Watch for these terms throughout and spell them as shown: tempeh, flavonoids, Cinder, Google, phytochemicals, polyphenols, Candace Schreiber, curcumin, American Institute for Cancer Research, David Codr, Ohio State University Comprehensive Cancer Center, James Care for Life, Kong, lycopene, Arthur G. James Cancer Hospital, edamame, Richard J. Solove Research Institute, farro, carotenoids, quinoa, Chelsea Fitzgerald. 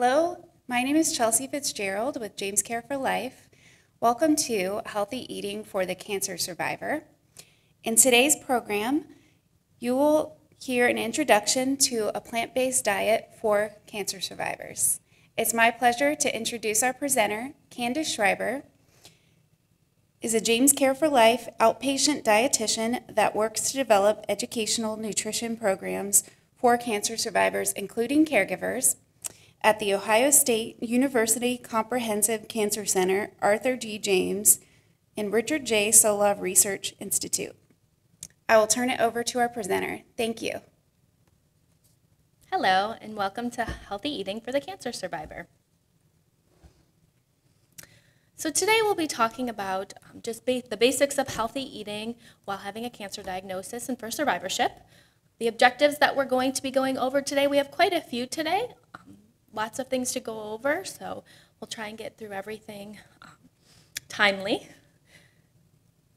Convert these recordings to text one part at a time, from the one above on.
Hello, my name is Chelsea Fitzgerald with James Care for Life. Welcome to Healthy Eating for the Cancer Survivor. In today's program, you will hear an introduction to a plant-based diet for cancer survivors. It's my pleasure to introduce our presenter, Candace Schreiber, is a James Care for Life outpatient dietitian that works to develop educational nutrition programs for cancer survivors, including caregivers, at the Ohio State University Comprehensive Cancer Center, Arthur G. James, and Richard J. Solove Research Institute. I will turn it over to our presenter. Thank you. Hello, and welcome to Healthy Eating for the Cancer Survivor. So today we'll be talking about just the basics of healthy eating while having a cancer diagnosis and for survivorship. The objectives that we're going to be going over today, we have quite a few today, lots of things to go over, so we'll try and get through everything timely.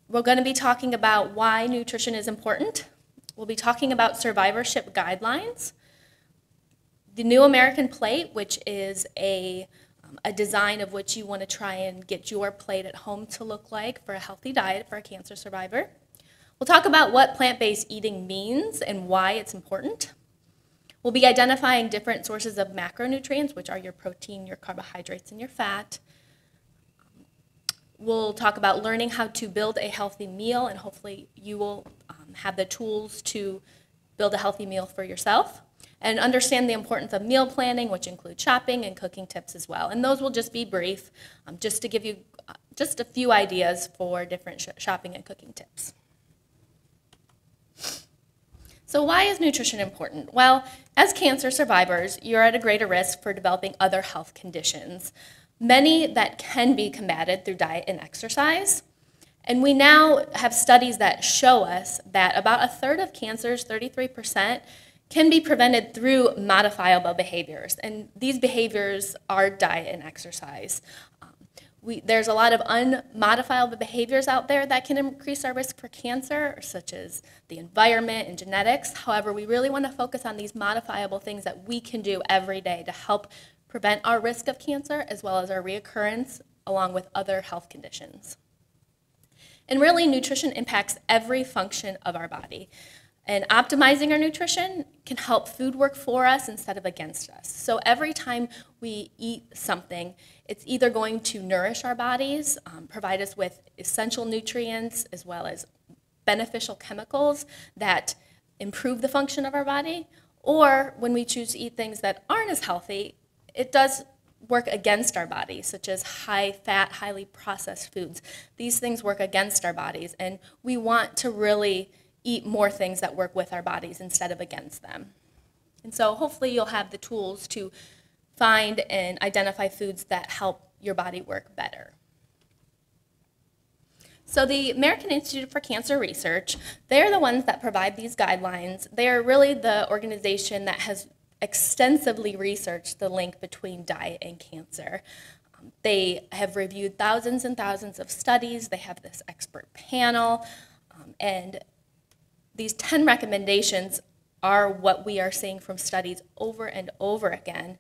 We're going to be talking about why nutrition is important. We'll be talking about survivorship guidelines, the New American Plate, which is a design of which you want to try and get your plate at home to look like for a healthy diet for a cancer survivor. We'll talk about what plant-based eating means and why it's important. We'll be identifying different sources of macronutrients, which are your protein, your carbohydrates, and your fat. We'll talk about learning how to build a healthy meal, and hopefully you will have the tools to build a healthy meal for yourself. And understand the importance of meal planning, which includes shopping and cooking tips as well. And those will just be brief, just to give you just a few ideas for different shopping and cooking tips. So why is nutrition important? Well, as cancer survivors, you're at a greater risk for developing other health conditions, many that can be combated through diet and exercise. And we now have studies that show us that about a third of cancers, 33%, can be prevented through modifiable behaviors, and these behaviors are diet and exercise. There's a lot of unmodifiable behaviors out there that can increase our risk for cancer, such as the environment and genetics. However, we really want to focus on these modifiable things that we can do every day to help prevent our risk of cancer as well as our reoccurrence along with other health conditions. And really, nutrition impacts every function of our body. And optimizing our nutrition can help food work for us instead of against us. So every time we eat something, it's either going to nourish our bodies, provide us with essential nutrients as well as beneficial chemicals that improve the function of our body, or when we choose to eat things that aren't as healthy, it does work against our bodies, such as high-fat, highly processed foods. These things work against our bodies, and we want to really eat more things that work with our bodies instead of against them. And so hopefully you'll have the tools to find and identify foods that help your body work better. So the American Institute for Cancer Research, they're the ones that provide these guidelines. They are really the organization that has extensively researched the link between diet and cancer. They have reviewed thousands and thousands of studies. They have this expert panel, and these 10 recommendations are what we are seeing from studies over and over again,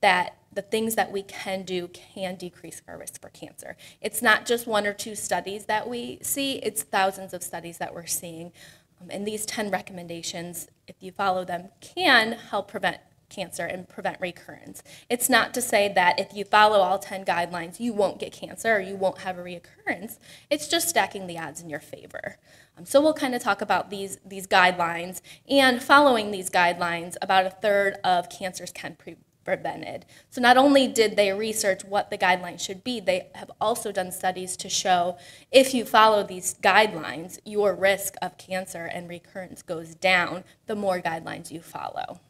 that the things that we can do can decrease our risk for cancer. It's not just one or two studies that we see, it's thousands of studies that we're seeing. And these 10 recommendations, if you follow them, can help prevent cancer and prevent recurrence. It's not to say that if you follow all 10 guidelines, you won't get cancer or you won't have a reoccurrence. It's just stacking the odds in your favor. So we'll kind of talk about these guidelines, and following these guidelines, about a third of cancers can be prevented. So not only did they research what the guidelines should be, they have also done studies to show if you follow these guidelines, your risk of cancer and recurrence goes down the more guidelines you follow.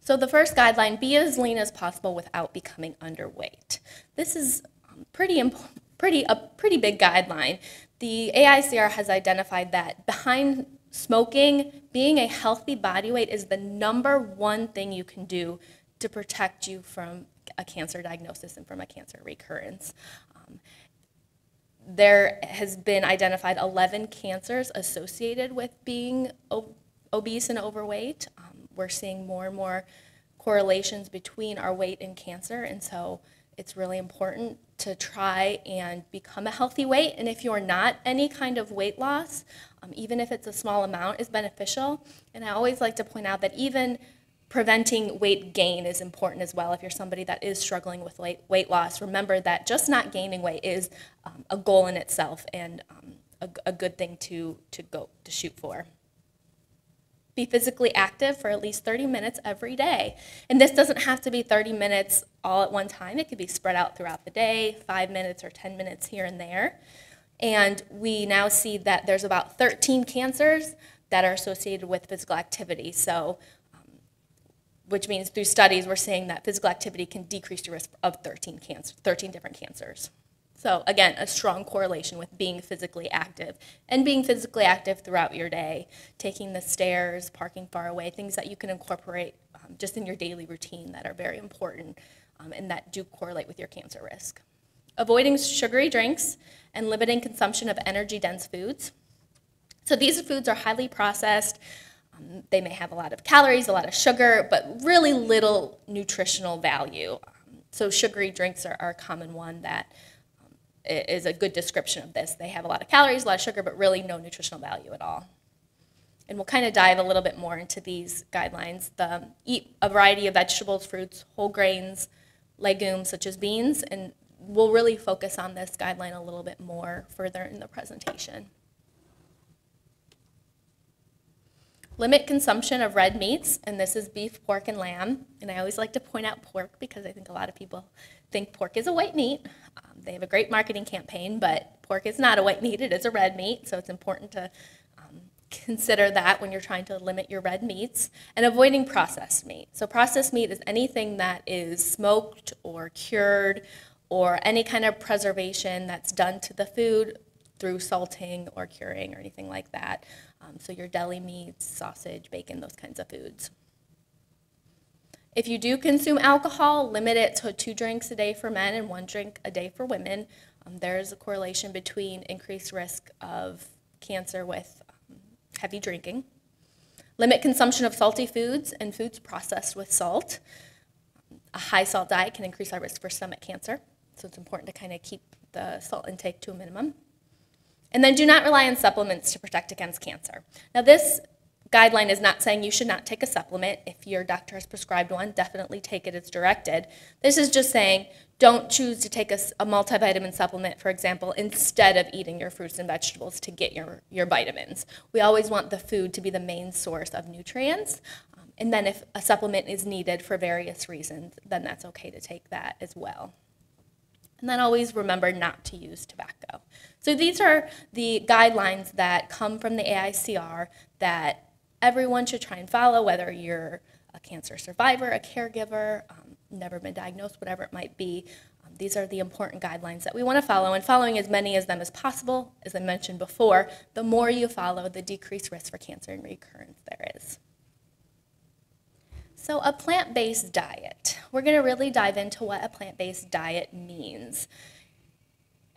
So the first guideline, be as lean as possible without becoming underweight. This is a pretty big guideline. The AICR has identified that behind smoking, being a healthy body weight is the #1 thing you can do to protect you from a cancer diagnosis and from a cancer recurrence. There has been identified 11 cancers associated with being obese and overweight. we're seeing more and more correlations between our weight and cancer, and so it's really important to try and become a healthy weight. And if you're not, any kind of weight loss, even if it's a small amount, is beneficial. And I always like to point out that even preventing weight gain is important as well. If you're somebody that is struggling with weight loss, remember that just not gaining weight is a goal in itself and a good thing to shoot for. Be physically active for at least 30 minutes every day. And this doesn't have to be 30 minutes all at one time. It could be spread out throughout the day, 5 minutes or 10 minutes here and there. And we now see that there's about 13 cancers that are associated with physical activity. So, which means through studies we're seeing that physical activity can decrease the risk of 13 different cancers. So again, a strong correlation with being physically active, and being physically active throughout your day, taking the stairs, parking far away, things that you can incorporate just in your daily routine that are very important and that do correlate with your cancer risk. Avoiding sugary drinks and limiting consumption of energy-dense foods. So these foods are highly processed. They may have a lot of calories, a lot of sugar, but really little nutritional value. So sugary drinks are a common one that is a good description of this. They have a lot of calories, a lot of sugar, but really no nutritional value at all. And we'll kind of dive a little bit more into these guidelines. Eat a variety of vegetables, fruits, whole grains, legumes such as beans, and we'll really focus on this guideline a little bit more further in the presentation. Limit consumption of red meats, and this is beef, pork, and lamb. And I always like to point out pork because I think a lot of people think pork is a white meat. They have a great marketing campaign, but pork is not a white meat, it is a red meat, so it's important to consider that when you're trying to limit your red meats. And avoiding processed meat. So processed meat is anything that is smoked or cured or any kind of preservation that's done to the food through salting or curing or anything like that. So your deli meats, sausage, bacon, those kinds of foods. If you do consume alcohol, limit it to 2 drinks a day for men and 1 drink a day for women. There is a correlation between increased risk of cancer with heavy drinking. Limit consumption of salty foods and foods processed with salt. A high salt diet can increase our risk for stomach cancer, so it's important to kind of keep the salt intake to a minimum. And then do not rely on supplements to protect against cancer. Now this guideline is not saying you should not take a supplement. If your doctor has prescribed one, definitely take it as directed. This is just saying don't choose to take a multivitamin supplement, for example, instead of eating your fruits and vegetables to get your vitamins. We always want the food to be the main source of nutrients. And then if a supplement is needed for various reasons, then that's okay to take that as well. And then always remember not to use tobacco. So these are the guidelines that come from the AICR that everyone should try and follow, whether you're a cancer survivor, a caregiver, never been diagnosed, whatever it might be. These are the important guidelines that we want to follow, and following as many of them as possible. As I mentioned before, the more you follow, the decreased risk for cancer and recurrence there is. So a plant-based diet. We're going to really dive into what a plant-based diet means.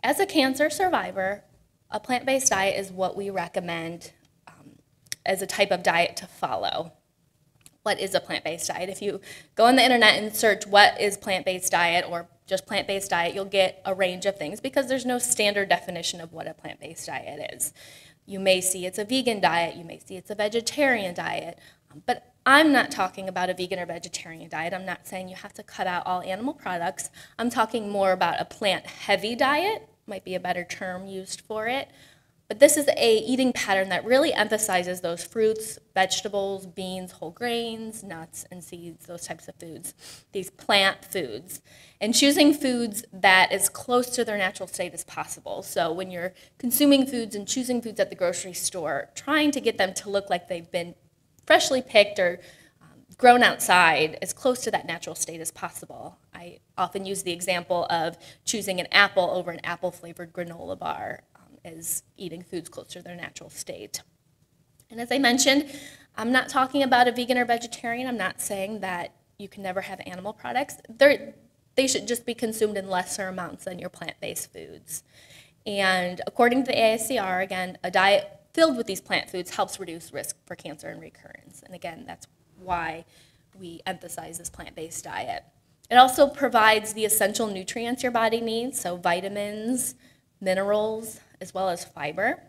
As a cancer survivor, a plant-based diet is what we recommend as a type of diet to follow. What is a plant-based diet? If you go on the internet and search what is plant-based diet or just plant-based diet, you'll get a range of things because there's no standard definition of what a plant-based diet is. You may see it's a vegan diet, you may see it's a vegetarian diet, but I'm not talking about a vegan or vegetarian diet. I'm not saying you have to cut out all animal products. I'm talking more about a plant-heavy diet, might be a better term used for it. But this is a eating pattern that really emphasizes those fruits, vegetables, beans, whole grains, nuts and seeds, those types of foods, these plant foods. And choosing foods that is close to their natural state as possible. So when you're consuming foods and choosing foods at the grocery store, trying to get them to look like they've been freshly picked or grown outside, as close to that natural state as possible. I often use the example of choosing an apple over an apple-flavored granola bar as eating foods closer to their natural state. And as I mentioned, I'm not talking about a vegan or vegetarian. I'm not saying that you can never have animal products. They should just be consumed in lesser amounts than your plant-based foods. And according to the AICR, again, a diet filled with these plant foods helps reduce risk for cancer and recurrence. And again, that's why we emphasize this plant-based diet. It also provides the essential nutrients your body needs, so vitamins, minerals, as well as fiber.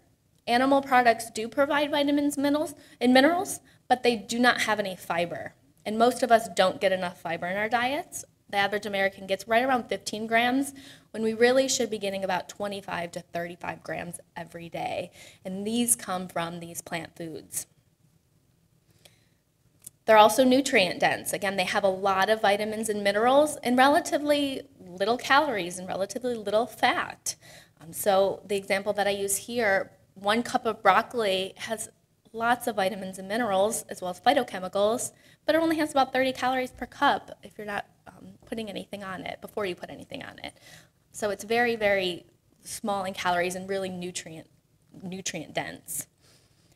Animal products do provide vitamins and minerals, but they do not have any fiber. And most of us don't get enough fiber in our diets. The average American gets right around 15 grams, when we really should be getting about 25 to 35 grams every day. And these come from these plant foods. They're also nutrient dense. Again, they have a lot of vitamins and minerals and relatively little calories and relatively little fat. So the example that I use here, 1 cup of broccoli has lots of vitamins and minerals as well as phytochemicals, but it only has about 30 calories per cup if you're not putting anything on it, before you put anything on it. So it's very, very small in calories and really nutrient dense.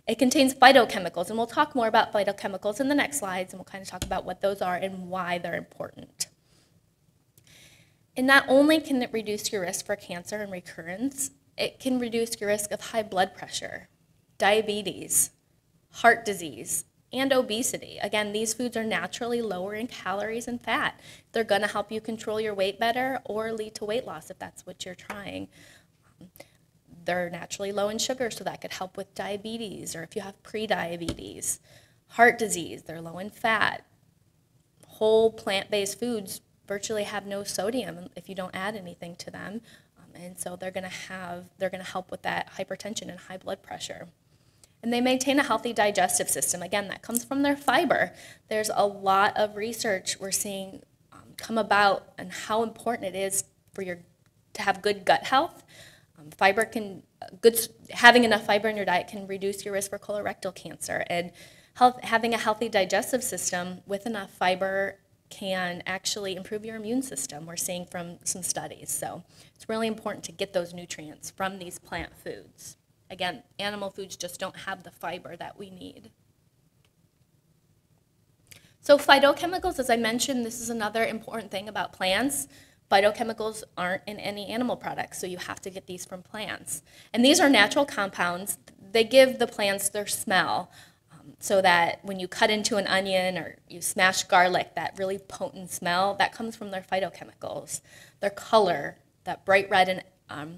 It contains phytochemicals, and we'll talk more about phytochemicals in the next slides, and we'll kind of talk about what those are and why they're important. And not only can it reduce your risk for cancer and recurrence, it can reduce your risk of high blood pressure, diabetes, heart disease, and obesity. Again, these foods are naturally lower in calories and fat. They're going to help you control your weight better or lead to weight loss if that's what you're trying. They're naturally low in sugar, so that could help with diabetes or if you have pre-diabetes. Heart disease, they're low in fat. Whole plant-based foods virtually have no sodium if you don't add anything to them. And so they're going to help with that hypertension and high blood pressure. And they maintain a healthy digestive system. Again, that comes from their fiber. There's a lot of research we're seeing come about on how important it is for to have good gut health. Having enough fiber in your diet can reduce your risk for colorectal cancer. And having a healthy digestive system with enough fiber can actually improve your immune system. We're seeing from some studies. So it's really important to get those nutrients from these plant foods. Again, animal foods just don't have the fiber that we need. So phytochemicals, as I mentioned, this is another important thing about plants. Phytochemicals aren't in any animal products, so you have to get these from plants. And these are natural compounds. They give the plants their smell, so that when you cut into an onion or you smash garlic, that really potent smell, that comes from their phytochemicals. Their color, that bright red in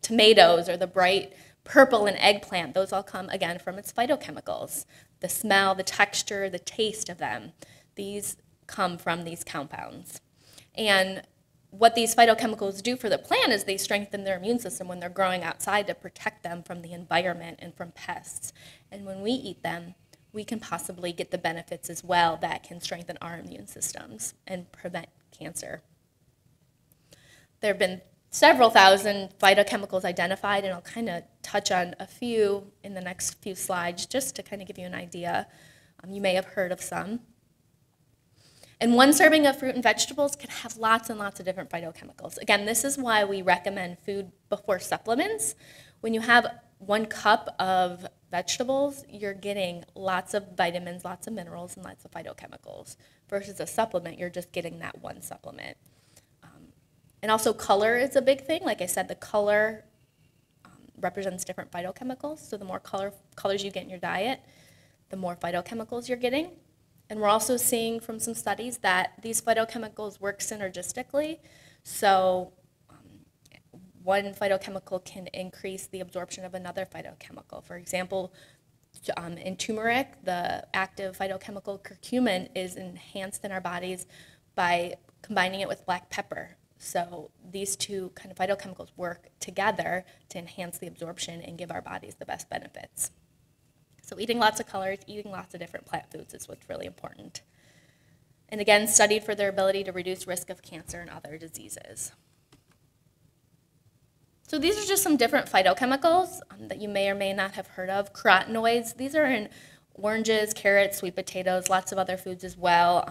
tomatoes or the bright purple in eggplant, those all come, again, from its phytochemicals. The smell, the texture, the taste of them, these come from these compounds. And what these phytochemicals do for the plant is they strengthen their immune system when they're growing outside to protect them from the environment and from pests. And when we eat them, we can possibly get the benefits as well that can strengthen our immune systems and prevent cancer. There have been several thousand phytochemicals identified, and I'll kind of touch on a few in the next few slides just to kind of give you an idea. You may have heard of some. And 1 serving of fruit and vegetables could have lots and lots of different phytochemicals. Again, this is why we recommend food before supplements. When you have 1 cup of vegetables, you're getting lots of vitamins, lots of minerals, and lots of phytochemicals. Versus a supplement, you're just getting that 1 supplement. And also color is a big thing. Like I said, the color represents different phytochemicals. So the more colors you get in your diet, the more phytochemicals you're getting. And we're also seeing from some studies that these phytochemicals work synergistically. So one phytochemical can increase the absorption of another phytochemical. For example, in turmeric, the active phytochemical curcumin is enhanced in our bodies by combining it with black pepper. So these 2 kind of phytochemicals work together to enhance the absorption and give our bodies the best benefits. So eating lots of colors, eating lots of different plant foods is what's really important. And again, studied for their ability to reduce risk of cancer and other diseases. So these are just some different phytochemicals that you may or may not have heard of. Carotenoids, these are in oranges, carrots, sweet potatoes, lots of other foods as well.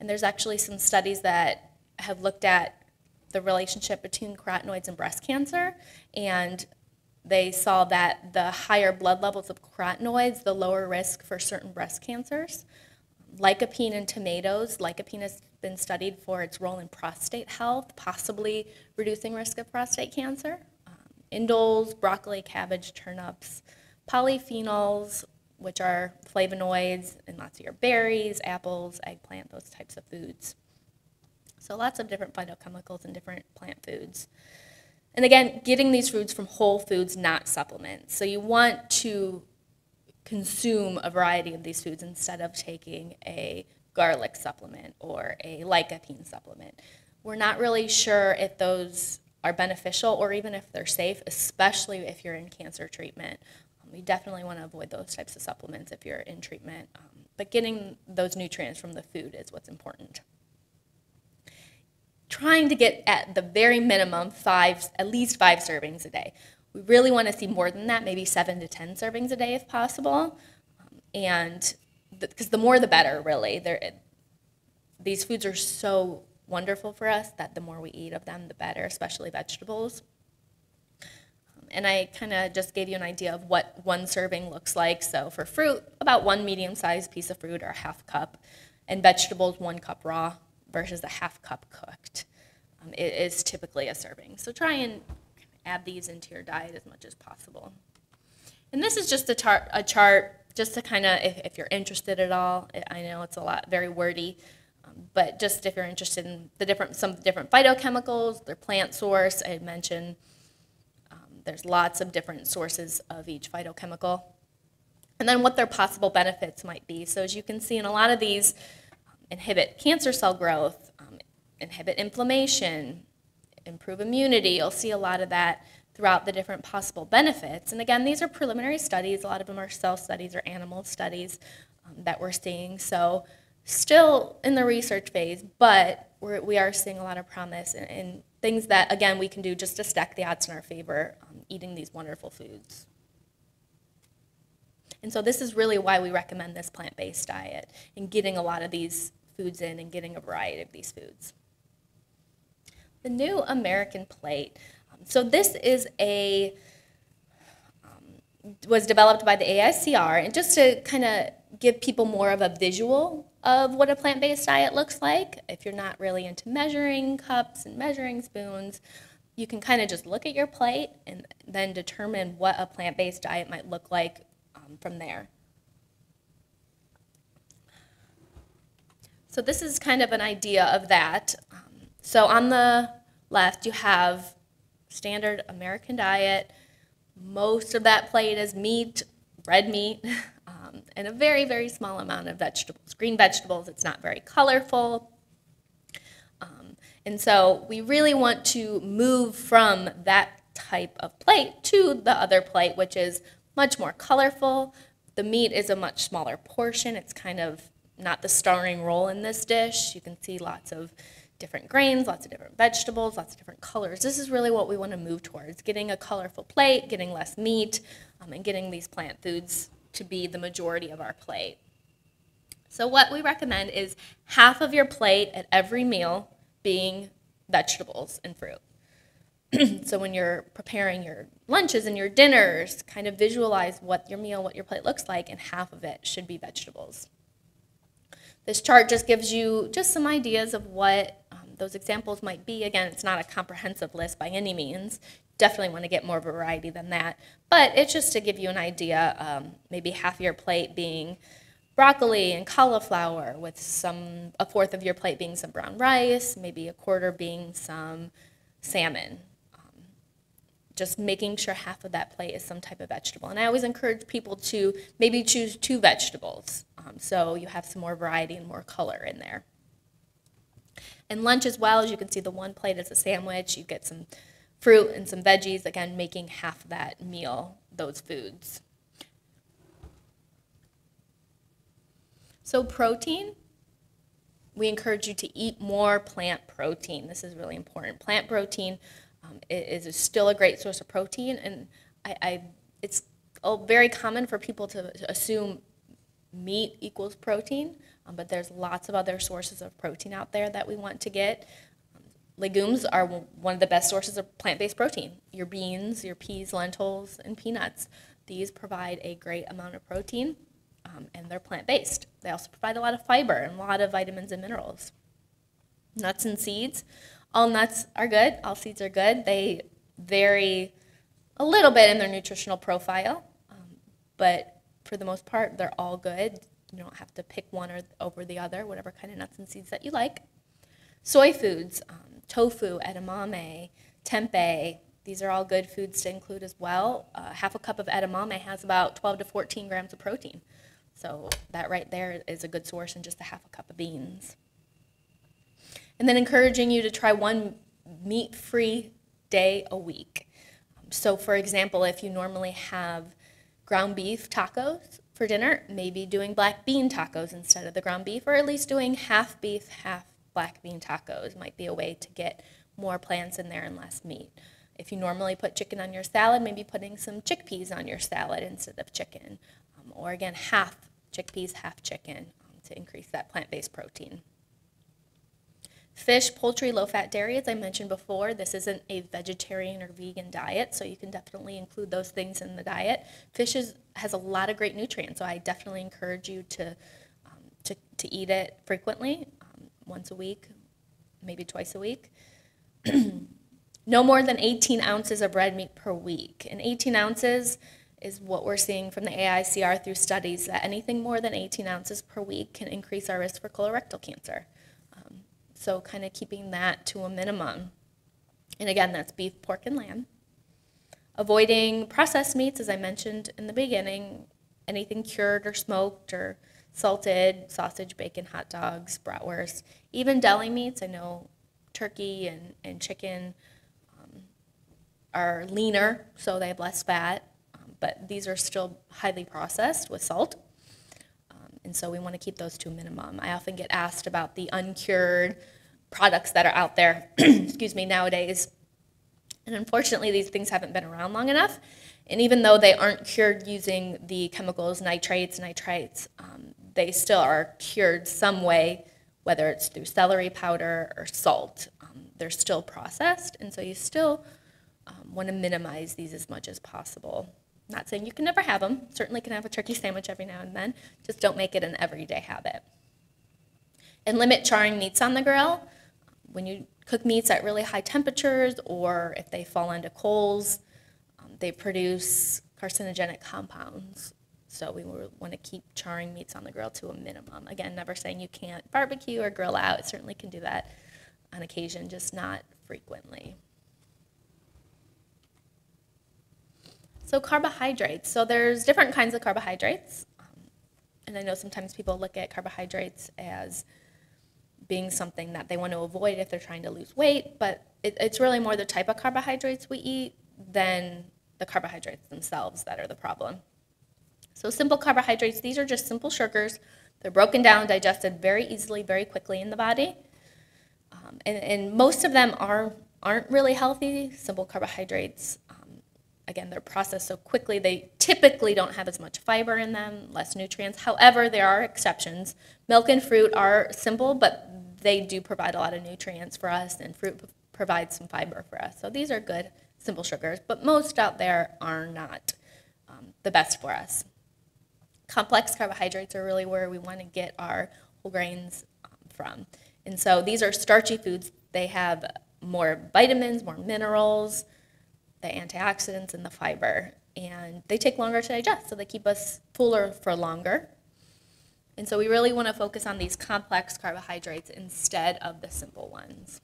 And there's actually some studies that have looked at the relationship between carotenoids and breast cancer, and they saw that the higher blood levels of carotenoids, the lower risk for certain breast cancers. Lycopene in tomatoes, lycopene has been studied for its role in prostate health, possibly reducing risk of prostate cancer. Indoles, broccoli, cabbage, turnips, polyphenols, which are flavonoids in lots of your berries, apples, eggplant, those types of foods. So lots of different phytochemicals in different plant foods. And again, getting these foods from whole foods, not supplements. So you want to consume a variety of these foods instead of taking a garlic supplement or a lycopene supplement. We're not really sure if those are beneficial or even if they're safe, especially if you're in cancer treatment. You definitely want to avoid those types of supplements if you're in treatment. But getting those nutrients from the food is what's important. Trying to get at the very minimum at least five servings a day. We really want to see more than that, maybe 7 to 10 servings a day if possible. And because the more the better, really. These foods are so wonderful for us that the more we eat of them, the better, especially vegetables. And I kind of just gave you an idea of what one serving looks like. So for fruit, about one medium-sized piece of fruit or a half cup. And vegetables, 1 cup raw versus a half cup cooked. It is typically a serving. So try and add these into your diet as much as possible. And this is just a chart just to kind of, if you're interested at all, I know it's a lot, very wordy. But just if you're interested in the some different phytochemicals, their plant source, I had mentioned there's lots of different sources of each phytochemical. And then what their possible benefits might be. So as you can see in a lot of these, inhibit cancer cell growth, inhibit inflammation, improve immunity. You'll see a lot of that throughout the different possible benefits. And again, these are preliminary studies. A lot of them are cell studies or animal studies that we're seeing. So still in the research phase, but we are seeing a lot of promise in things that, again, we can do just to stack the odds in our favor, eating these wonderful foods. And so this is really why we recommend this plant-based diet and getting a lot of these foods in and getting a variety of these foods. The new American plate. So this is was developed by the AICR, and just to kind of give people more of a visual of what a plant-based diet looks like. If you're not really into measuring cups and measuring spoons, you can kind of just look at your plate and then determine what a plant-based diet might look like from there. So this is kind of an idea of that. So on the left, you have standard American diet. Most of that plate is meat, red meat, and a very, very small amount of vegetables, green vegetables. It's not very colorful. And so we really want to move from that type of plate to the other plate, which is much more colorful. The meat is a much smaller portion. It's kind of not the starring role in this dish. You can see lots of different grains, lots of different vegetables, lots of different colors. This is really what we want to move towards, getting a colorful plate, getting less meat, and getting these plant foods to be the majority of our plate. So what we recommend is half of your plate at every meal being vegetables and fruit. So when you're preparing your lunches and your dinners, kind of visualize what your plate looks like, and half of it should be vegetables. This chart just gives you just some ideas of what those examples might be. Again, it's not a comprehensive list by any means. Definitely want to get more variety than that. But it's just to give you an idea, maybe half of your plate being broccoli and cauliflower, with a fourth of your plate being some brown rice, maybe a quarter being some salmon. Just making sure half of that plate is some type of vegetable. And I always encourage people to maybe choose 2 vegetables, so you have some more variety and more color in there. And lunch as well, as you can see, the one plate is a sandwich. You get some fruit and some veggies, again, making half of that meal those foods. So protein, we encourage you to eat more plant protein. This is really important. Plant protein is still a great source of protein, and it's very common for people to assume meat equals protein, but there's lots of other sources of protein out there that we want to get. Legumes are one of the best sources of plant-based protein. Your beans, your peas, lentils, and peanuts. These provide a great amount of protein, and they're plant-based. They also provide a lot of fiber and a lot of vitamins and minerals. Nuts and seeds. All nuts are good. All seeds are good. They vary a little bit in their nutritional profile, but for the most part, they're all good. You don't have to pick one or over the other, whatever kind of nuts and seeds that you like. Soy foods, tofu, edamame, tempeh, these are all good foods to include as well. Half a cup of edamame has about 12 to 14 grams of protein. So that right there is a good source in just a half a cup of beans. And then encouraging you to try one meat-free day a week. So for example, if you normally have ground beef tacos for dinner, maybe doing black bean tacos instead of the ground beef, or at least doing half beef, half black bean tacos might be a way to get more plants in there and less meat. If you normally put chicken on your salad, maybe putting some chickpeas on your salad instead of chicken. Or again, half chickpeas, half chicken to increase that plant-based protein. Fish, poultry, low-fat dairy, as I mentioned before, this isn't a vegetarian or vegan diet, so you can definitely include those things in the diet. Fish has a lot of great nutrients, so I definitely encourage you to eat it frequently, once a week, maybe twice a week. No more than 18 ounces of red meat per week. And 18 ounces is what we're seeing from the AICR through studies, that anything more than 18 ounces per week can increase our risk for colorectal cancer. So kind of keeping that to a minimum. And again, that's beef, pork, and lamb. Avoiding processed meats, as I mentioned in the beginning, anything cured or smoked or salted, sausage, bacon, hot dogs, bratwurst, even deli meats. I know turkey and chicken are leaner, so they have less fat, but these are still highly processed with salt, and so we want to keep those to a minimum. I often get asked about the uncured products that are out there excuse me, nowadays, and unfortunately these things haven't been around long enough, and even though they aren't cured using the chemicals, nitrates, nitrites, they still are cured some way, whether it's through celery powder or salt. They're still processed, and so you still want to minimize these as much as possible. Not saying you can never have them. Certainly can have a turkey sandwich every now and then. Just don't make it an everyday habit. And limit charring meats on the grill. When you cook meats at really high temperatures, or if they fall into coals, they produce carcinogenic compounds. So we want to keep charring meats on the grill to a minimum. Again, never saying you can't barbecue or grill out. It certainly can do that on occasion, just not frequently. So carbohydrates, so there's different kinds of carbohydrates, and I know sometimes people look at carbohydrates as being something that they want to avoid if they're trying to lose weight, but it's really more the type of carbohydrates we eat than the carbohydrates themselves that are the problem. So simple carbohydrates, these are just simple sugars. They're broken down, digested very easily, very quickly in the body, and most of them aren't really healthy, simple carbohydrates. Again, they're processed so quickly, they typically don't have as much fiber in them, less nutrients. However, there are exceptions. Milk and fruit are simple, but they do provide a lot of nutrients for us, and fruit provides some fiber for us. So these are good, simple sugars, but most out there are not the best for us. Complex carbohydrates are really where we want to get our whole grains from. And so these are starchy foods. They have more vitamins, more minerals, the antioxidants, and the fiber, and they take longer to digest, so they keep us fuller for longer. And so we really want to focus on these complex carbohydrates instead of the simple ones.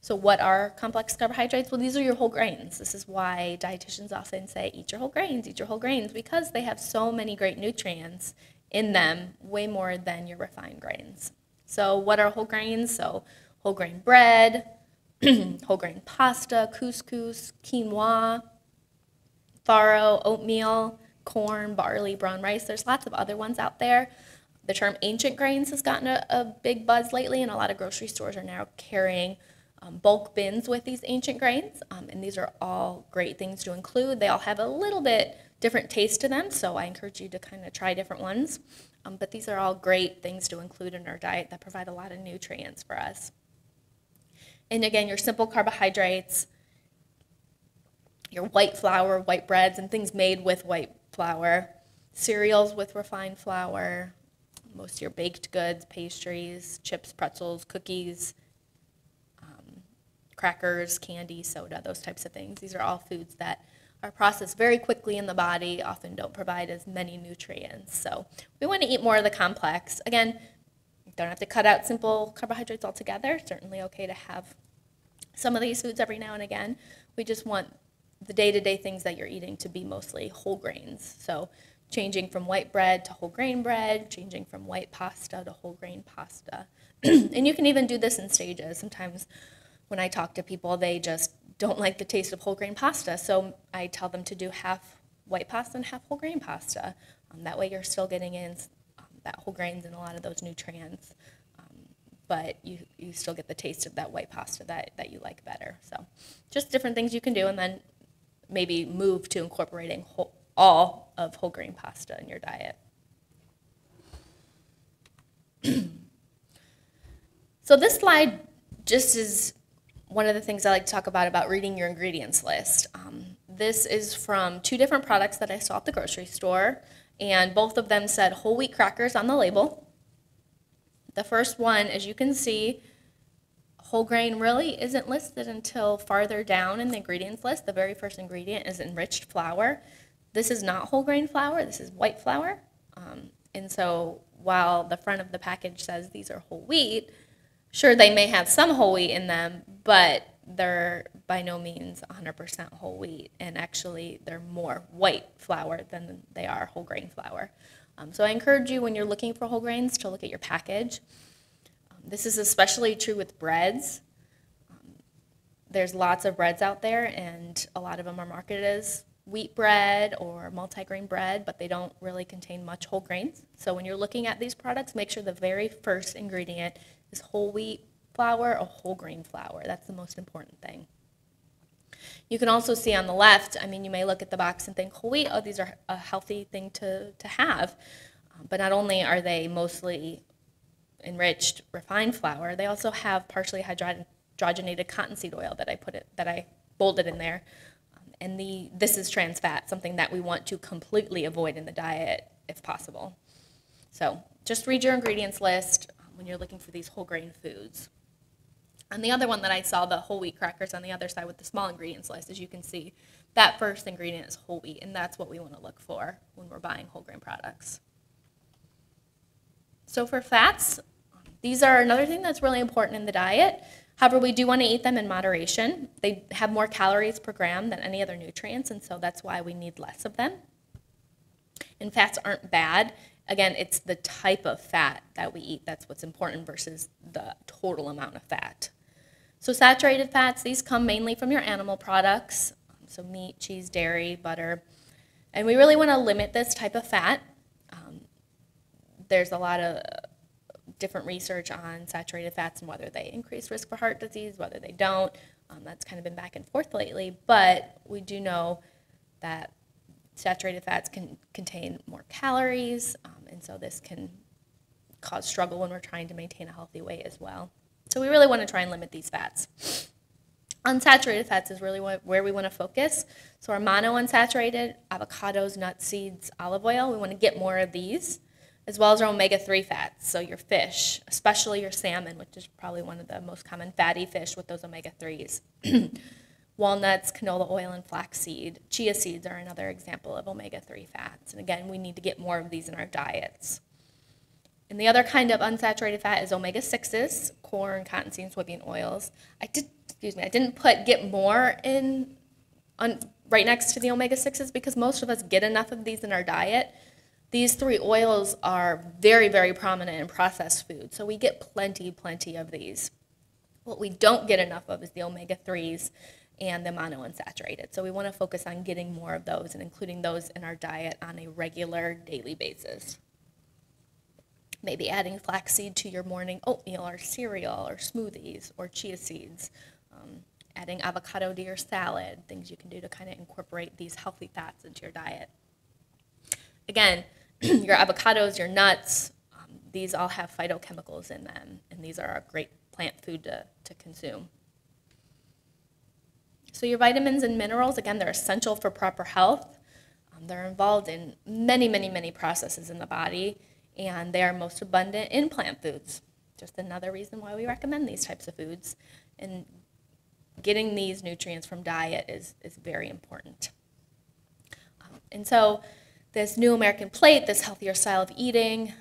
So what are complex carbohydrates? Well, these are your whole grains. This is why dietitians often say eat your whole grains, because they have so many great nutrients in them, way more than your refined grains. So what are whole grains? So whole grain bread, whole grain pasta, couscous, quinoa, farro, oatmeal, corn, barley, brown rice. There's lots of other ones out there. The term ancient grains has gotten a big buzz lately, and a lot of grocery stores are now carrying bulk bins with these ancient grains, and these are all great things to include. They all have a little bit different taste to them, so I encourage you to kind of try different ones, but these are all great things to include in our diet that provide a lot of nutrients for us. And again, your simple carbohydrates, your white flour, white breads, and things made with white flour, cereals with refined flour, most of your baked goods, pastries, chips, pretzels, cookies, crackers, candy, soda, those types of things. These are all foods that are processed very quickly in the body, often don't provide as many nutrients. So we want to eat more of the complex. Again, you don't have to cut out simple carbohydrates altogether. It's certainly okay to have some of these foods every now and again. We just want the day-to-day things that you're eating to be mostly whole grains. So changing from white bread to whole grain bread, changing from white pasta to whole grain pasta. And you can even do this in stages. Sometimes when I talk to people, they just don't like the taste of whole grain pasta. So I tell them to do half white pasta and half whole grain pasta. That way you're still getting in that whole grains and a lot of those nutrients. But you still get the taste of that white pasta that you like better. So just different things you can do, and then maybe move to incorporating all of whole grain pasta in your diet. So this slide just is one of the things I like to talk about reading your ingredients list. This is from two different products that I saw at the grocery store, and both of them said whole wheat crackers on the label. The first one, as you can see, whole grain really isn't listed until farther down in the ingredients list. The very first ingredient is enriched flour. This is not whole grain flour, this is white flour. And so while the front of the package says these are whole wheat, sure, they may have some whole wheat in them, but they're by no means 100% whole wheat. And actually, they're more white flour than they are whole grain flour. So I encourage you, when you're looking for whole grains, to look at your package. This is especially true with breads. There's lots of breads out there, and a lot of them are marketed as wheat bread or multi-grain bread, but they don't really contain much whole grains. So when you're looking at these products, make sure the very first ingredient is whole wheat flour or whole grain flour. That's the most important thing. You can also see on the left, I mean, you may look at the box and think, whole wheat, oh, these are a healthy thing to have. But not only are they mostly enriched refined flour, they also have partially hydrogenated cottonseed oil that I bolded in there. And this is trans fat, something that we want to completely avoid in the diet if possible. So just read your ingredients list when you're looking for these whole grain foods. And the other one that I saw, the whole wheat crackers on the other side with the small ingredients list, as you can see, that first ingredient is whole wheat, and that's what we want to look for when we're buying whole grain products. So for fats, these are another thing that's really important in the diet. However, we do want to eat them in moderation. They have more calories per gram than any other nutrients, and so that's why we need less of them. And fats aren't bad. Again, it's the type of fat that we eat that's what's important versus the total amount of fat. So saturated fats, these come mainly from your animal products, so meat, cheese, dairy, butter. And we really want to limit this type of fat. There's a lot of different research on saturated fats and whether they increase risk for heart disease, whether they don't. That's kind of been back and forth lately, but we do know that saturated fats can contain more calories, and so this can cause struggle when we're trying to maintain a healthy weight as well. So we really want to try and limit these fats. Unsaturated fats is really where we want to focus. So our monounsaturated, avocados, nuts, seeds, olive oil, we want to get more of these, as well as our omega-3 fats, so your fish, especially your salmon, which is probably one of the most common fatty fish with those omega-3s. Walnuts, canola oil, and flaxseed. Chia seeds are another example of omega-3 fats. And again, we need to get more of these in our diets. And the other kind of unsaturated fat is omega-6s, corn, cottonseed, and soybean oils. I didn't put get more in right next to the omega-6s because most of us get enough of these in our diet. These three oils are very, very prominent in processed food, so we get plenty of these. What we don't get enough of is the omega-3s and the monounsaturated. So we want to focus on getting more of those and including those in our diet on a regular daily basis. Maybe adding flaxseed to your morning oatmeal or cereal or smoothies or chia seeds, adding avocado to your salad, things you can do to kind of incorporate these healthy fats into your diet. Again, your avocados, your nuts, these all have phytochemicals in them, and these are a great plant food to consume. So your vitamins and minerals, again, they're essential for proper health. They're involved in many processes in the body, and they are most abundant in plant foods. Just another reason why we recommend these types of foods. And getting these nutrients from diet is very important. And so this new American plate, this healthier style of eating,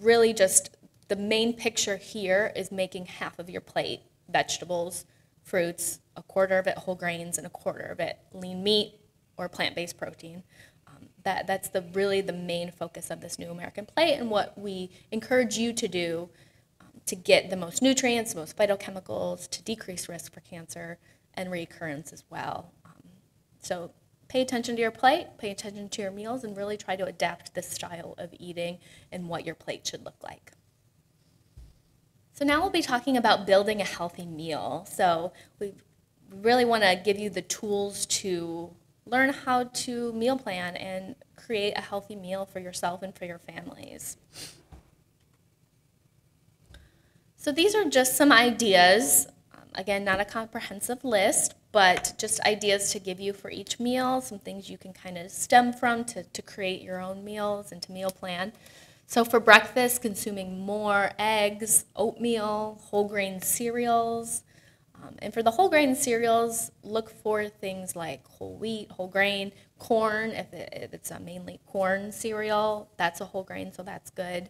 really just the main picture here is making half of your plate vegetables, fruits, a quarter of it whole grains, and a quarter of it lean meat or plant-based protein. That's really the main focus of this new American plate and what we encourage you to do to get the most nutrients, the most phytochemicals, to decrease risk for cancer and recurrence as well. So pay attention to your plate, pay attention to your meals, and really try to adapt this style of eating and what your plate should look like. So now we'll be talking about building a healthy meal. So we really want to give you the tools to learn how to meal plan and create a healthy meal for yourself and for your families. So these are just some ideas. Again, not a comprehensive list, but just ideas to give you for each meal, some things you can kind of stem from to create your own meals and to meal plan. So for breakfast, consuming more eggs, oatmeal, whole grain cereals. And for the whole grain cereals, look for things like whole wheat, whole grain, corn. If it's a mainly corn cereal, that's a whole grain, so that's good.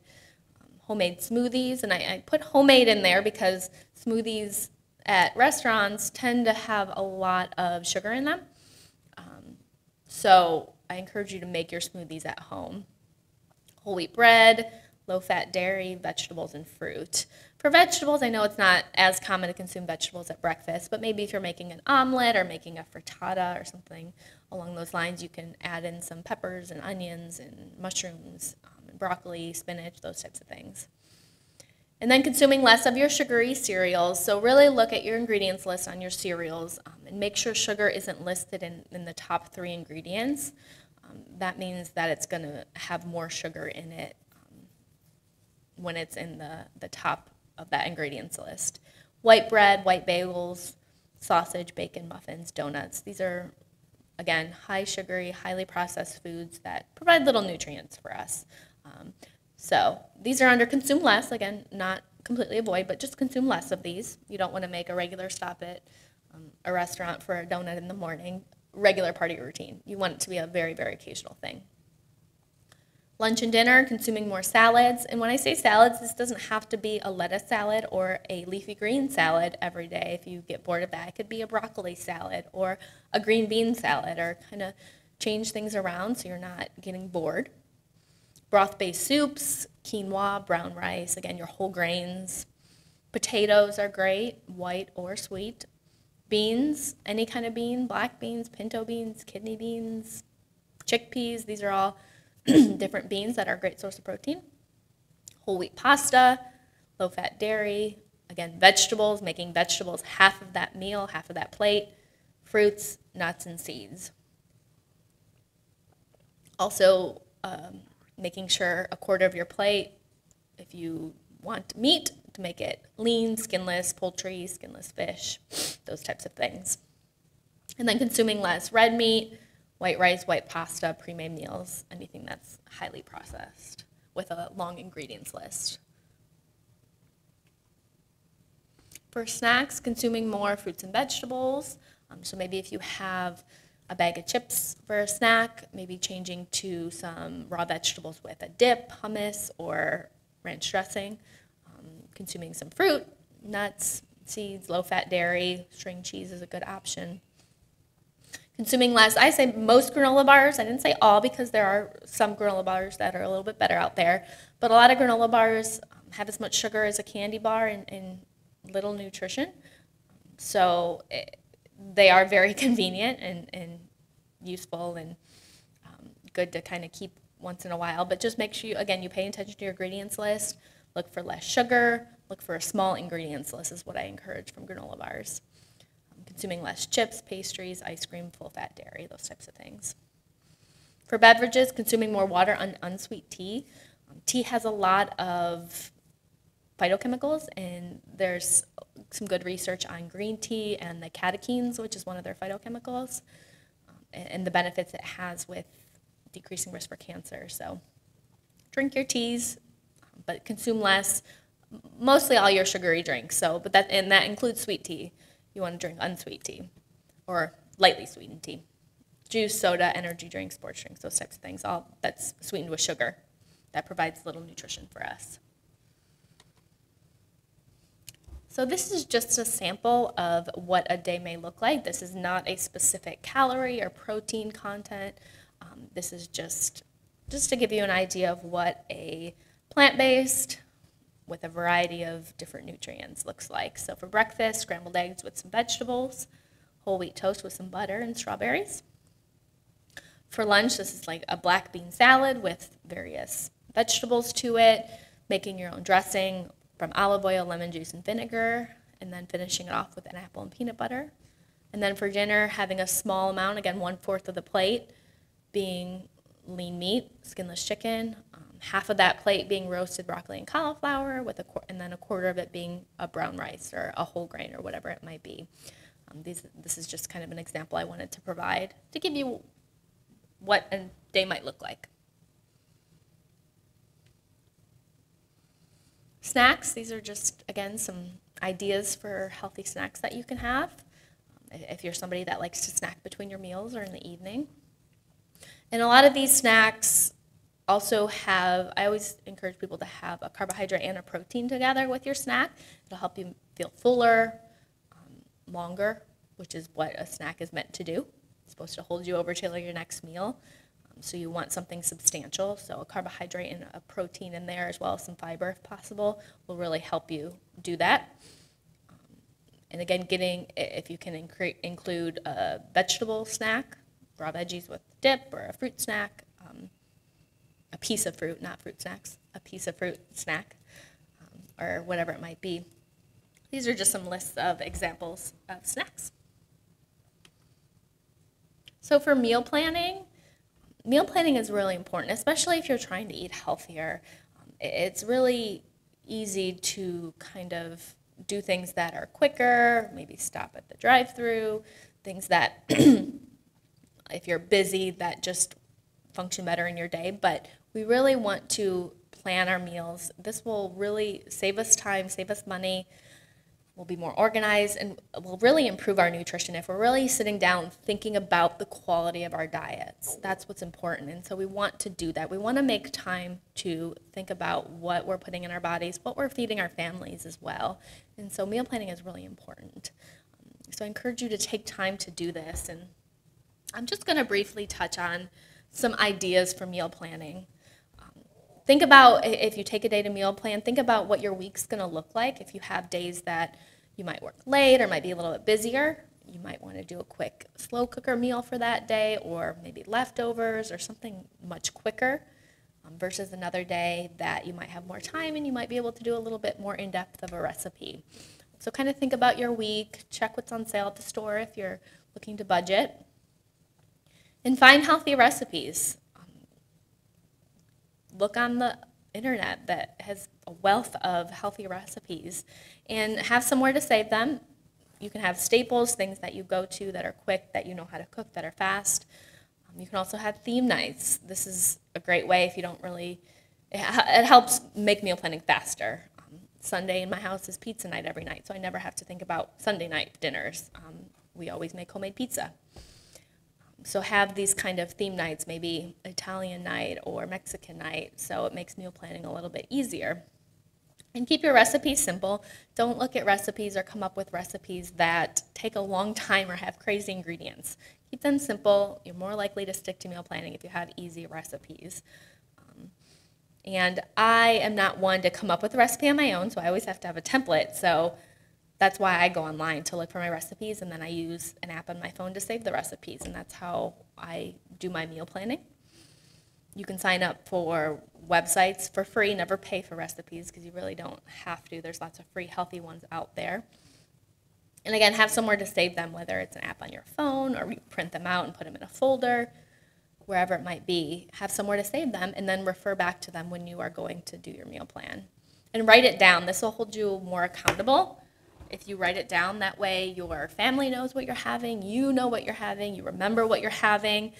Homemade smoothies, and I put homemade in there because smoothies at restaurants tend to have a lot of sugar in them. So I encourage you to make your smoothies at home. Whole wheat bread, low-fat dairy, vegetables, and fruit. For vegetables, I know it's not as common to consume vegetables at breakfast, but maybe if you're making an omelet or making a frittata or something along those lines, you can add in some peppers and onions and mushrooms, and broccoli, spinach, those types of things. And then consuming less of your sugary cereals. So really look at your ingredients list on your cereals, and make sure sugar isn't listed in the top 3 ingredients. That means that it's going to have more sugar in it when it's in the top of that ingredients list. White bread, white bagels, sausage, bacon, muffins, donuts. These are, again, high sugary, highly processed foods that provide little nutrients for us. So these are under consume less. Again, not completely avoid, but just consume less of these. You don't want to make a regular stop at a restaurant for a donut in the morning, regular part of your routine. You want it to be a very, very occasional thing. Lunch and dinner, consuming more salads. And when I say salads, this doesn't have to be a lettuce salad or a leafy green salad every day. If you get bored of that, it could be a broccoli salad or a green bean salad, or kind of change things around so you're not getting bored. Broth-based soups, quinoa, brown rice, again, your whole grains. Potatoes are great, white or sweet. Beans, any kind of bean, black beans, pinto beans, kidney beans, chickpeas. These are all different beans that are a great source of protein. Whole wheat pasta, low-fat dairy, again, vegetables, making vegetables half of that meal, half of that plate. Fruits, nuts, and seeds. Also, making sure a quarter of your plate, if you want meat, to make it lean, skinless poultry, skinless fish, those types of things. And then consuming less red meat, white rice, white pasta, pre-made meals, anything that's highly processed with a long ingredients list. For snacks, consuming more fruits and vegetables. So maybe if you have a bag of chips for a snack, maybe changing to some raw vegetables with a dip, hummus, or ranch dressing. Consuming some fruit, nuts, seeds, low-fat dairy, string cheese is a good option. Consuming less, I say most granola bars, I didn't say all because there are some granola bars that are a little bit better out there, but a lot of granola bars have as much sugar as a candy bar and little nutrition. So they are very convenient and useful and good to kind of keep once in a while, but just make sure, you pay attention to your ingredients list. Look for less sugar, look for a small ingredients list is what I encourage from granola bars. Consuming less chips, pastries, ice cream, full-fat dairy, those types of things. For beverages, consuming more water and unsweet tea. Tea has a lot of phytochemicals, and there's some good research on green tea and the catechenes, which is one of their phytochemicals, and the benefits it has with decreasing risk for cancer. So drink your teas, but consume less, mostly all your sugary drinks. So, and that includes sweet tea. You want to drink unsweet tea or lightly sweetened tea. juice, soda, energy drinks, sports drinks, those types of things, all that's sweetened with sugar. That provides little nutrition for us. So this is just a sample of what a day may look like. This is not a specific calorie or protein content. This is just to give you an idea of what a plant-based with a variety of different nutrients looks like. So for breakfast, scrambled eggs with some vegetables, whole wheat toast with some butter and strawberries. For lunch, this is like a black bean salad with various vegetables to it, making your own dressing from olive oil, lemon juice, and vinegar, and then finishing it off with an apple and peanut butter. And then for dinner, having a small amount, again, 1/4 of the plate being lean meat, skinless chicken, half of that plate being roasted broccoli and cauliflower, with and then a 1/4 of it being a brown rice or a whole grain or whatever it might be. This is just kind of an example I wanted to provide to give you what a day might look like. Snacks, these are just, again, some ideas for healthy snacks that you can have if you're somebody that likes to snack between your meals or in the evening. And a lot of these snacks also have, I always encourage people to have a carbohydrate and a protein together with your snack. It'll help you feel fuller, longer, which is what a snack is meant to do. It's supposed to hold you over till your next meal. So you want something substantial, so a carbohydrate and a protein in there as well as some fiber if possible will really help you do that. And again, if you can include a vegetable snack, raw veggies with dip, or a fruit snack, a piece of fruit, not fruit snacks, a piece of fruit snack, or whatever it might be. These are just some lists of examples of snacks. So for meal planning, is really important, especially if you're trying to eat healthier. It's really easy to kind of do things that are quicker, maybe stop at the drive-through, things that, if you're busy, that just function better in your day. But we really want to plan our meals. This will really save us time, save us money. We'll be more organized, and we'll really improve our nutrition if we're really sitting down thinking about the quality of our diets. That's what's important, and so we want to do that. We want to make time to think about what we're putting in our bodies, what we're feeding our families as well, and so meal planning is really important. So I encourage you to take time to do this, and I'm just going to briefly touch on some ideas for meal planning. Think about, if you take a day to meal plan, think about what your week's going to look like. If you have days that you might work late or might be a little bit busier, you might want to do a quick slow cooker meal for that day, or maybe leftovers or something much quicker, versus another day that you might have more time and you might be able to do a little bit more in-depth of a recipe. So kind of think about your week, check what's on sale at the store if you're looking to budget, and find healthy recipes. Look on the internet that has a wealth of healthy recipes and have somewhere to save them. You can have staples, things that you go to that are quick, that you know how to cook, that are fast. You can also have theme nights. This is a great way if you don't really, it helps make meal planning faster. Sunday in my house is pizza night every night, so I never have to think about Sunday night dinners. We always make homemade pizza. So have these kind of theme nights, maybe Italian night or Mexican night, so it makes meal planning a little bit easier. And keep your recipes simple. Don't look at recipes or come up with recipes that take a long time or have crazy ingredients. Keep them simple. You're more likely to stick to meal planning if you have easy recipes. And I am not one to come up with a recipe on my own, so I always have to have a template. So that's why I go online to look for my recipes, and then I use an app on my phone to save the recipes, and that's how I do my meal planning. You can sign up for websites for free, never pay for recipes because you really don't have to. There's lots of free healthy ones out there. And again, have somewhere to save them, whether it's an app on your phone or you print them out and put them in a folder, wherever it might be. Have somewhere to save them and then refer back to them when you are going to do your meal plan. And write it down. This will hold you more accountable. If you write it down, that way your family knows what you're having, you know what you're having, you remember what you're having.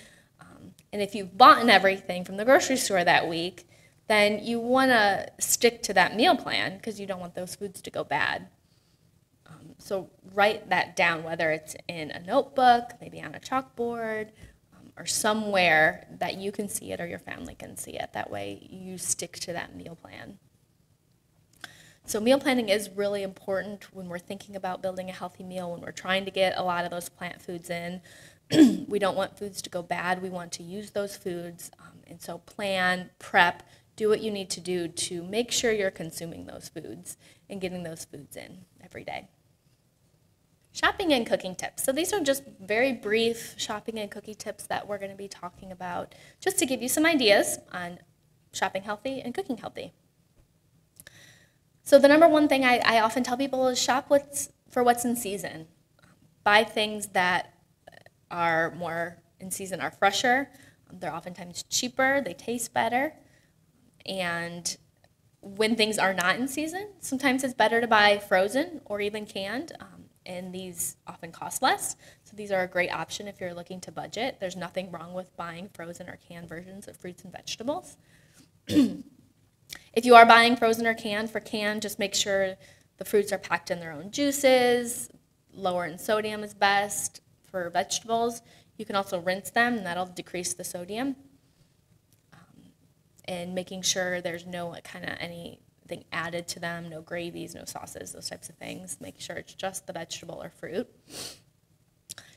And if you've bought everything from the grocery store that week, then you want to stick to that meal plan because you don't want those foods to go bad. So write that down, whether it's in a notebook, maybe on a chalkboard, or somewhere that you can see it or your family can see it. That way you stick to that meal plan. So meal planning is really important when we're thinking about building a healthy meal, when we're trying to get a lot of those plant foods in. We don't want foods to go bad. We want to use those foods. And so plan, prep, do what you need to do to make sure you're consuming those foods and getting those foods in every day. Shopping and cooking tips. So these are just very brief shopping and cooking tips that we're going to be talking about just to give you some ideas on shopping healthy and cooking healthy. So the number one thing I often tell people is shop for what's in season. Buy things that are more in season, are fresher. They're oftentimes cheaper, they taste better. And when things are not in season, sometimes it's better to buy frozen or even canned. And these often cost less, so these are a great option if you're looking to budget. There's nothing wrong with buying frozen or canned versions of fruits and vegetables. If you are buying frozen or canned, for canned, just make sure the fruits are packed in their own juices, lower in sodium is best. For vegetables, you can also rinse them, and that'll decrease the sodium. And making sure there's no kind of anything added to them, no gravies, no sauces, those types of things. Make sure it's just the vegetable or fruit.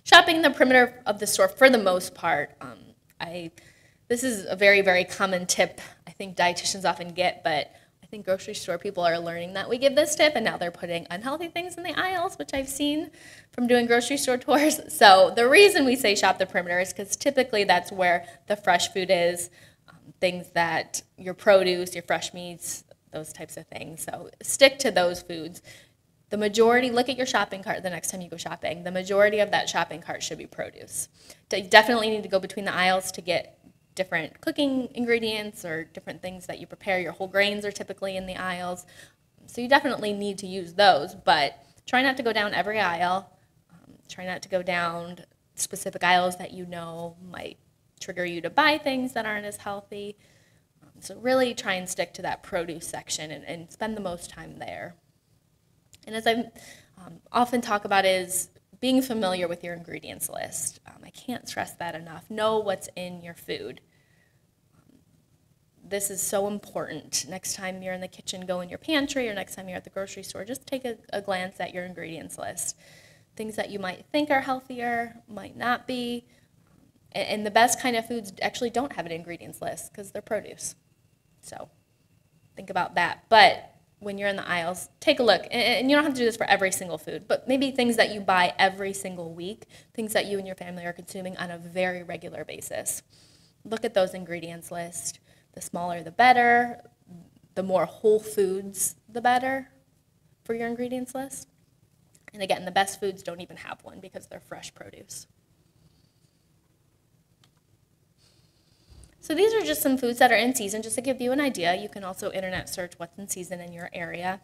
Shopping in the perimeter of the store for the most part. This is a very, very common tip I think dietitians often get, but I think grocery store people are learning that we give this tip, and now they're putting unhealthy things in the aisles, which I've seen from doing grocery store tours. So the reason we say shop the perimeter is because typically that's where the fresh food is, things that your produce, your fresh meats, those types of things. So stick to those foods. The majority, look at your shopping cart the next time you go shopping. The majority of that shopping cart should be produce. You definitely need to go between the aisles to get different cooking ingredients or different things that you prepare. Your whole grains are typically in the aisles. So you definitely need to use those, but try not to go down every aisle. Try not to go down specific aisles that you know might trigger you to buy things that aren't as healthy. So really try and stick to that produce section and spend the most time there. And as I often talk about is being familiar with your ingredients list. I can't stress that enough. Know what's in your food. This is so important. Next time you're in the kitchen, go in your pantry, or next time you're at the grocery store, just take a glance at your ingredients list. Things that you might think are healthier might not be. And the best kind of foods actually don't have an ingredients list because they're produce. So think about that. But when you're in the aisles, take a look. And you don't have to do this for every single food, but maybe things that you buy every single week, things that you and your family are consuming on a very regular basis. Look at those ingredients list. The smaller, the better. The more whole foods, the better for your ingredients list. And again, the best foods don't even have one because they're fresh produce. So these are just some foods that are in season, just to give you an idea. You can also internet search what's in season in your area.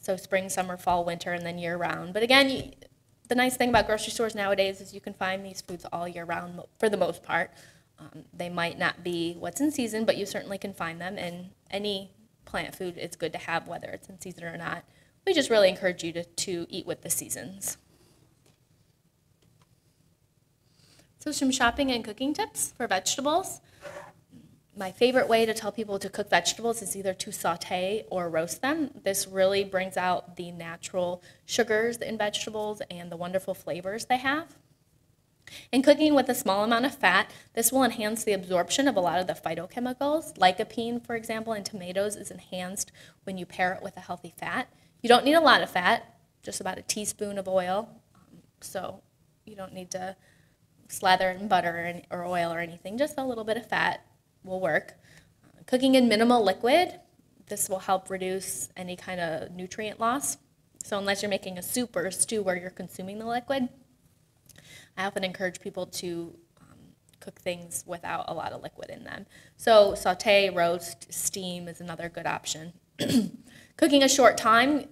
So spring, summer, fall, winter, and then year round. But again, the nice thing about grocery stores nowadays is you can find these foods all year round for the most part. They might not be what's in season, but you certainly can find them. And any plant food is good to have, whether it's in season or not. We just really encourage you to eat with the seasons. So some shopping and cooking tips for vegetables. My favorite way to tell people to cook vegetables is either to saute or roast them. This really brings out the natural sugars in vegetables and the wonderful flavors they have. And cooking with a small amount of fat, this will enhance the absorption of a lot of the phytochemicals. Lycopene, for example, in tomatoes is enhanced when you pair it with a healthy fat. You don't need a lot of fat, just about a teaspoon of oil. So you don't need to slather in butter or oil or anything, just a little bit of fat will work. Cooking in minimal liquid, this will help reduce any kind of nutrient loss. So unless you're making a soup or a stew where you're consuming the liquid, I often encourage people to cook things without a lot of liquid in them. So saute, roast, steam is another good option. Cooking a short time,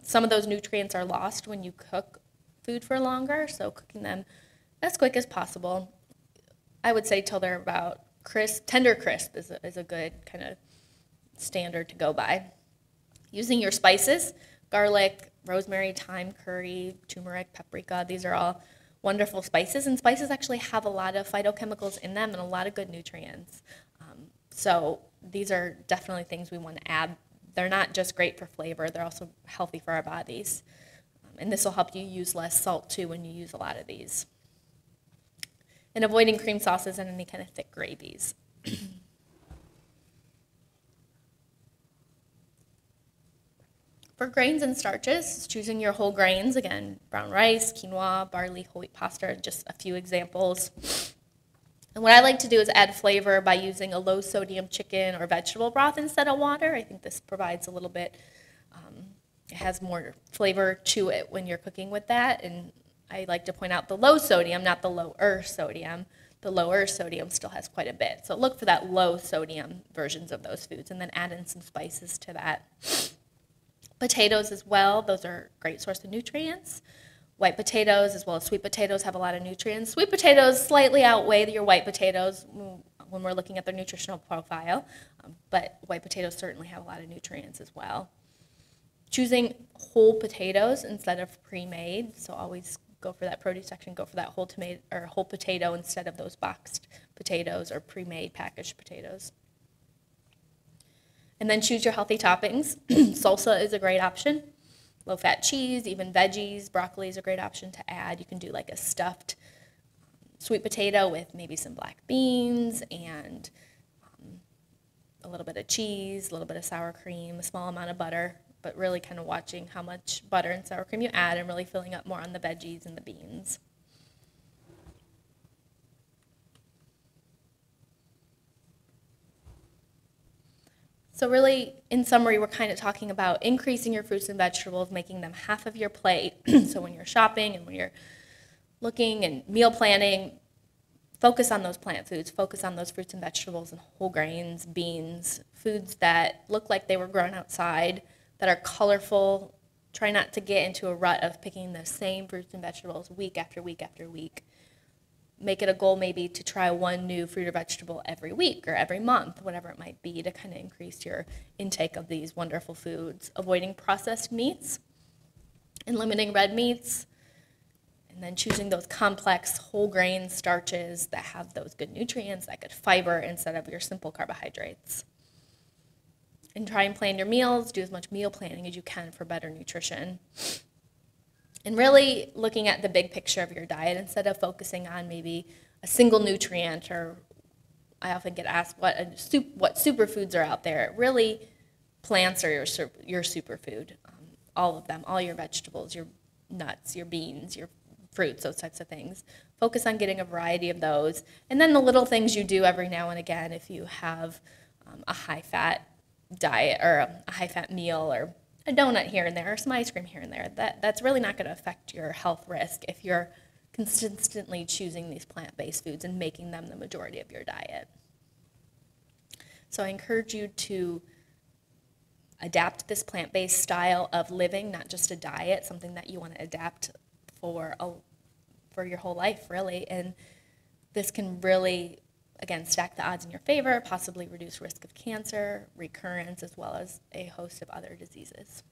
some of those nutrients are lost when you cook food for longer, so cooking them as quick as possible. I would say till they're about crisp, tender crisp is a good kind of standard to go by. Using your spices, garlic, rosemary, thyme, curry, turmeric, paprika, these are all wonderful spices, and spices actually have a lot of phytochemicals in them and a lot of good nutrients. So these are definitely things we want to add. They're not just great for flavor, they're also healthy for our bodies. And this will help you use less salt too when you use a lot of these. And avoiding cream sauces and any kind of thick gravies. For grains and starches, choosing your whole grains, again, brown rice, quinoa, barley, whole wheat pasta, just a few examples. And what I like to do is add flavor by using a low sodium chicken or vegetable broth instead of water. I think this provides a little bit, it has more flavor to it when you're cooking with that. And I like to point out the low sodium, not the lower sodium. The lower sodium still has quite a bit. So look for that low sodium versions of those foods and then add in some spices to that. Potatoes as well, those are a great source of nutrients. White potatoes as well as sweet potatoes have a lot of nutrients. Sweet potatoes slightly outweigh your white potatoes when we're looking at their nutritional profile, but white potatoes certainly have a lot of nutrients as well. Choosing whole potatoes instead of pre-made, so always go for that produce section, go for that whole tomato or whole potato instead of those boxed potatoes or pre-made packaged potatoes. And then choose your healthy toppings. Salsa is a great option. Low-fat cheese, even veggies, broccoli is a great option to add. You can do like a stuffed sweet potato with maybe some black beans and a little bit of cheese, a little bit of sour cream, a small amount of butter, but really kind of watching how much butter and sour cream you add and really filling up more on the veggies and the beans. So really, in summary, we're kind of talking about increasing your fruits and vegetables, making them half of your plate. So when you're shopping and when you're looking and meal planning, focus on those plant foods, focus on those fruits and vegetables and whole grains, beans, foods that look like they were grown outside, that are colorful. Try not to get into a rut of picking the same fruits and vegetables week after week after week. Make it a goal maybe to try one new fruit or vegetable every week or every month, whatever it might be, to kind of increase your intake of these wonderful foods. Avoiding processed meats and limiting red meats, and then choosing those complex whole grain starches that have those good nutrients, that good fiber instead of your simple carbohydrates. And try and plan your meals, do as much meal planning as you can for better nutrition. And really looking at the big picture of your diet instead of focusing on maybe a single nutrient, or I often get asked what superfoods are out there. Really, plants are your superfood, all of them, all your vegetables, your nuts, your beans, your fruits, those types of things. Focus on getting a variety of those. And then the little things you do every now and again if you have a high-fat diet or a high-fat meal or a donut here and there, or some ice cream here and there. That's really not going to affect your health risk if you're consistently choosing these plant-based foods and making them the majority of your diet. So I encourage you to adapt this plant-based style of living, not just a diet, something that you want to adapt for your whole life, really. And this can really, again, stack the odds in your favor, possibly reduce risk of cancer, recurrence, as well as a host of other diseases.